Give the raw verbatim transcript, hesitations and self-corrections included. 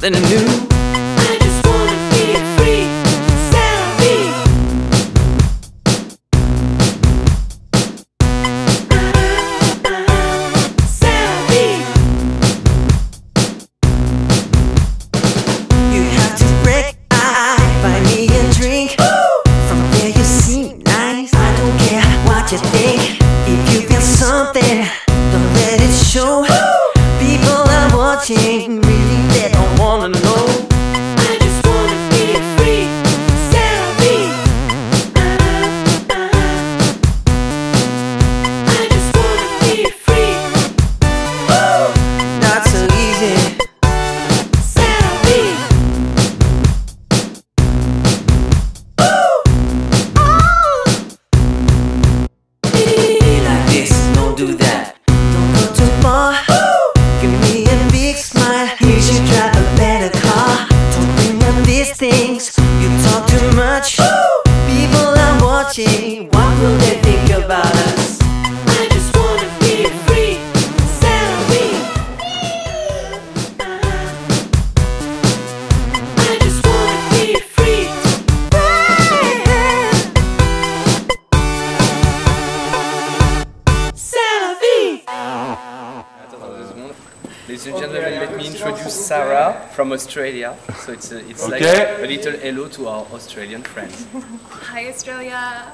something new. Ladies and gentlemen, let me introduce Sarah from Australia. So it's, a, it's okay. Like a little hello to our Australian friends. Hi Australia!